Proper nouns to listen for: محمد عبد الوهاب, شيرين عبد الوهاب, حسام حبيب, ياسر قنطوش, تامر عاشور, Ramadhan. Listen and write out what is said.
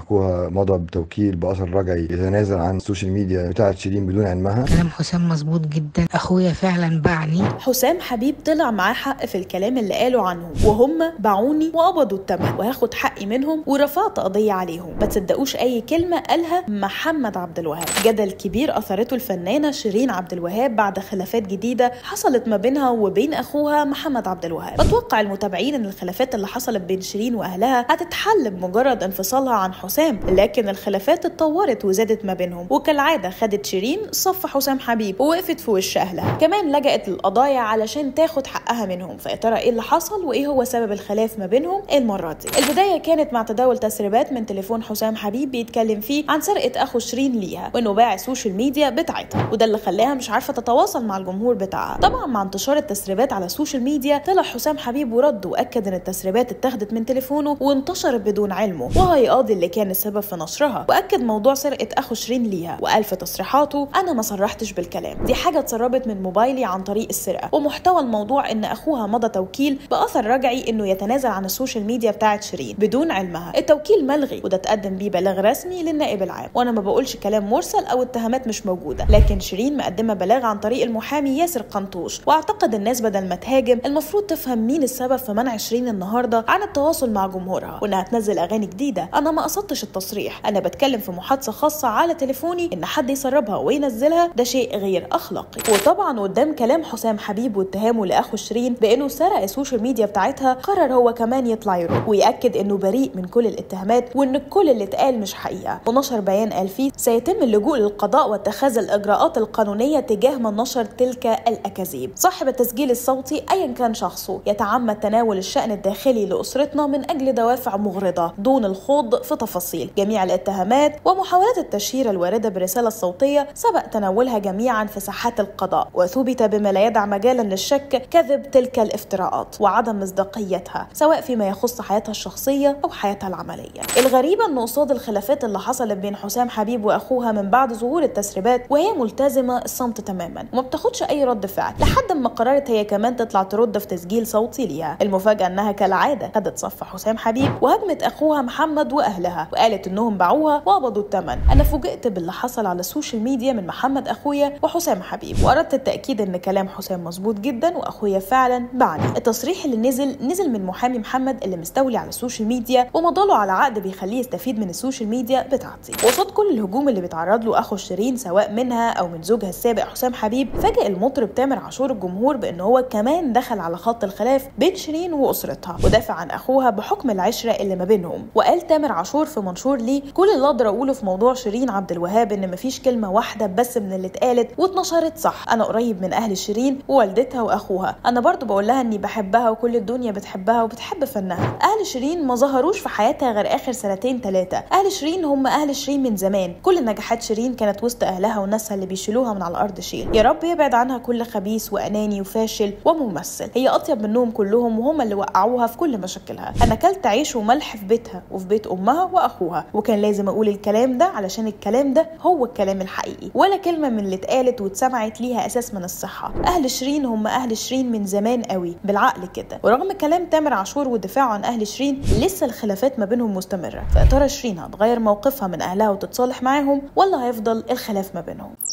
أخوها مضى بتوكيل بأثر رجعي يتنازل عن السوشيال ميديا بتاعت شيرين بدون علمها. كلام حسام مظبوط جدا، أخويا فعلا باعني. حسام حبيب طلع معاه حق في الكلام اللي قاله عنهم، وهم باعوني وقبضوا الثمن وهاخد حقي منهم ورفعت قضية عليهم. ما تصدقوش أي كلمة قالها محمد عبد الوهاب. جدل كبير أثرته الفنانة شيرين عبد الوهاب بعد خلافات جديدة حصلت ما بينها وبين أخوها محمد عبد الوهاب. بتوقع المتابعين إن الخلافات اللي حصلت بين شيرين وأهلها هتتحل بمجرد انفصالها عن حسام، لكن الخلافات اتطورت وزادت ما بينهم، وكالعادة خدت شيرين صف حسام حبيب ووقفت في وش أهلها، كمان لجأت للقضايا علشان تاخد حقها منهم. فيا ترى إيه اللي حصل وإيه هو سبب الخلاف ما بينهم المرة دي؟ البداية كانت مع تداول تسريبات من تليفون حسام حبيب بيتكلم فيه عن سرقة أخو شيرين ليها وإنه باع السوشيال ميديا بتاعتها، وده اللي خلاها مش عارفة تتواصل مع الجمهور بتاعها. طبعا مع انتشار التسريبات على السوشيال ميديا طلع حسام حبيب ورد وأكد إن التسريبات اتخذت من تليفونه وانتشرت بدون علمه وهيقاضي اللي كان السبب في نشرها، وأكد موضوع سرقة أخو شيرين ليها وقال في تصريحاته: أنا ما صرحتش بالكلام، دي حاجة اتسربت من موبايلي عن طريق السرقة. ومحتوى الموضوع إن أخوها مضى توكيل بأثر رجعي إنه يتنازل عن السوشيال ميديا بتاعت شيرين بدون علمها، التوكيل ملغي وده اتقدم بيه بلاغ رسمي للنائب العام. وأنا ما بقولش كلام مرسل أو اتهامات مش موجودة، لكن شيرين مقدمة بلاغ عن طريق المحامي ياسر قنطوش، وأعتقد الناس بدل ما تهاجم المفروض تفهم مين السبب في منع شيرين النهارده عن التواصل مع جمهورها وإنها تنزل أغاني جديدة. أنا ما قصدتش التصريح، أنا بتكلم في محادثة خاصة على تليفوني، إن حد يسربها وينزلها ده شيء غير أخلاقي. وطبعا قدام كلام حسام حبيب واتهامه لأخو شيرين بإنه سرق السوشيال ميديا بتاعتها، قرر هو كمان يطلع يروح ويأكد إنه بريء من كل الاتهامات وإن كل اللي اتقال مش حقيقة، ونشر بيان قال فيه: سيتم اللجوء للقضاء واتخاذ الإجراءات القانونية تجاه من نشر تلك الأكاذيب. صاحب التسجيل الصوتي أيا كان شخصه يتعمد تناول الشأن الداخلي لأسرتنا من أجل دوافع مغرضة دون الخوض في تفاصيل. جميع الاتهامات ومحاولات التشهير الواردة برسالة صوتية سبق تناولها جميعا في ساحات القضاء، وثبت بما لا يدع مجالا للشك كذب تلك الافتراءات وعدم مصداقيتها سواء فيما يخص حياتها الشخصية أو حياتها العملية. الغريبة إن قصاد الخلافات اللي حصلت بين حسام حبيب وأخوها من بعد ظهور التسريبات وهي ملتزمة الصمت تماما وما بتاخدش أي رد فعل، لحد ما قررت هي كمان تطلع ترد في تسجيل صوتي ليها. المفاجأة إنها كالعادة خدت صف حسام حبيب وهجمت أخوها محمد وأهلها وقالت إنهم باعوها وقبضوا الثمن. أنا فوجئت باللي حصل على السوشيال ميديا من محمد أخويا وحسام حبيب، وأردت التأكيد إن كلام حسام مظبوط جدا وأخويا فعلا باعني. التصريح اللي نزل من محامي محمد اللي مستولي على السوشيال ميديا ومضاله على عقد بيخليه يستفيد من السوشيال ميديا بتاعتي. وقصاد كل الهجوم اللي بيتعرض له أخو شيرين سواء منها أو من زوجها السابق حسام حبيب، فاجأ المطرب تامر عاشور الجمهور بإن هو كمان دخل على خط الخلاف بين شيرين وأسرتها ودافع عن أخوها بحكم العشرة اللي ما بينهم. وقال تامر عاشور في منشور ليه: كل اللي أقدر أقوله في موضوع شيرين عبد الوهاب إن مفيش كلمة واحدة بس من اللي اتقالت واتنشرت صح. أنا قريب من أهل شيرين ووالدتها وأخوها، أنا برضو بقول لها إني بحبها وكل الدنيا بتحبها وبتحب فنها. أهل شيرين ما ظهروش في حياتها غير آخر سنتين 3، أهل شيرين هم أهل شيرين من زمان، كل نجاحات شيرين كانت وسط أهلها وناسها اللي بيشيلوها من على الأرض شيل. يا رب يبعد عنها كل خبيث وأناني وفاشل وممثل، هي أطيب منهم كلهم وهم اللي وقعوها في كل مشاكلها. أنا كلت عيش وملح في بيتها وفي بيت أمها وأخوها، وكان لازم أقول الكلام ده علشان الكلام ده هو الكلام الحقيقي، ولا كلمة من اللي اتقالت واتسمعت ليها أساس من الصحة. أهل شيرين هم أهل شيرين من زمان قوي بالعقل كده. ورغم كلام تامر عاشور والدفاع عن أهل شيرين لسه الخلافات ما بينهم مستمرة. فيا ترى شيرين هتغير موقفها من أهلها وتتصالح معاهم ولا هيفضل الخلاف ما بينهم؟